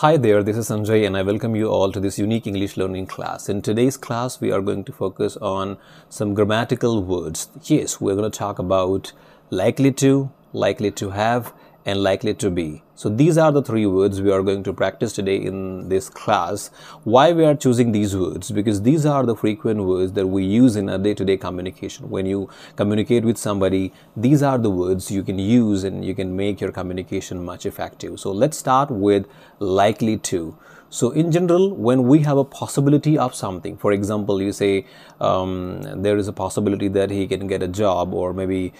Hi there, this is Sanjay and I welcome you all to this unique English learning class. In today's class, we are going to focus on some grammatical words. Yes, we're going to talk about likely to have, and likely to be. So these are the three words we are going to practice today in this class. Why we are choosing these words? Because these are the frequent words that we use in a day-to-day communication. When you communicate with somebody, these are the words you can use and you can make your communication much effective. So let's start with likely to. So in general, when we have a possibility of something, for example, you say there is a possibility that he can get a job, or maybe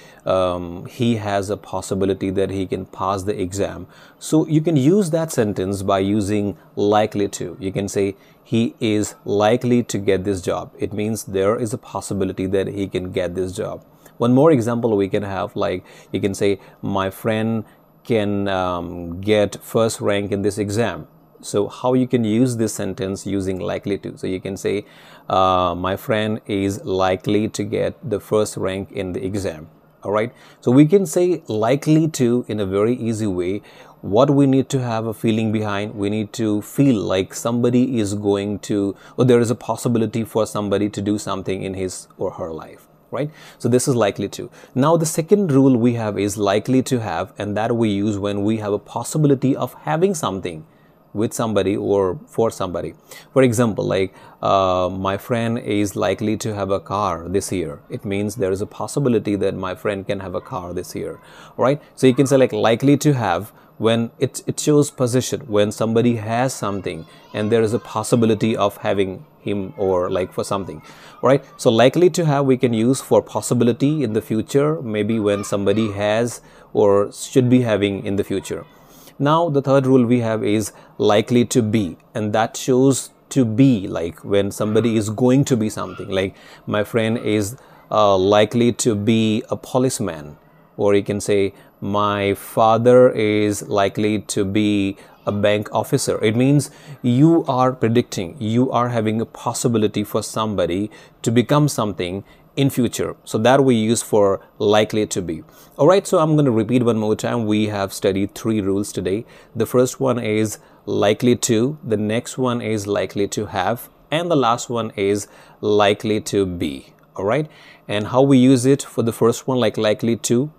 he has a possibility that he can pass the exam. So you can use that sentence by using likely to. You can say he is likely to get this job. It means there is a possibility that he can get this job. One more example we can have, like you can say my friend can get first rank in this exam. So how you can use this sentence using likely to? So you can say my friend is likely to get the first rank in the exam. All right. So we can say likely to in a very easy way. What we need to have a feeling behind, we need to feel like somebody is going to, or there is a possibility for somebody to do something in his or her life. Right? So this is likely to. Now the second rule we have is likely to have, and that we use when we have a possibility of having something with somebody or for somebody. For example, like my friend is likely to have a car this year. It means there is a possibility that my friend can have a car this year. All right? So you can say like likely to have when it shows position, when somebody has something and there is a possibility of having him or like for something. All right? So likely to have we can use for possibility in the future, maybe when somebody has or should be having in the future. Now the third rule we have is likely to be, and that shows to be, like when somebody is going to be something, like my friend is likely to be a policeman, or you can say my father is likely to be a bank officer. It means you are predicting, you are having a possibility for somebody to become something in future. So that we use for likely to be. All right, so I'm going to repeat one more time. We have studied three rules today. The first one is likely to, the next one is likely to have, and the last one is likely to be. All right, and how we use it for the first one, like likely to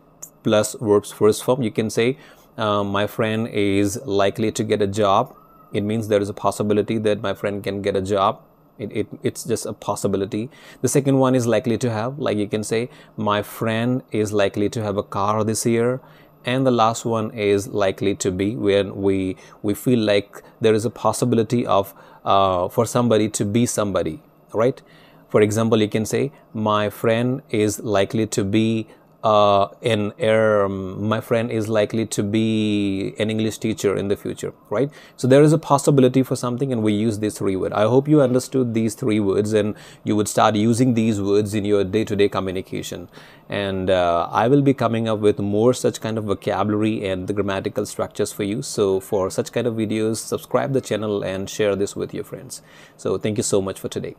plus verb's first form, you can say my friend is likely to get a job. It means there is a possibility that my friend can get a job. It's just a possibility. The second one is likely to have, like you can say my friend is likely to have a car this year. And the last one is likely to be, when we feel like there is a possibility of for somebody to be somebody, right? For example, you can say my friend is likely to be my friend is likely to be an English teacher in the future, right? So there is a possibility for something, and we use these three words. I hope you understood these three words and you would start using these words in your day-to-day communication. And I will be coming up with more such kind of vocabulary and the grammatical structures for you. So for such kind of videos, subscribe the channel and share this with your friends. So thank you so much for today.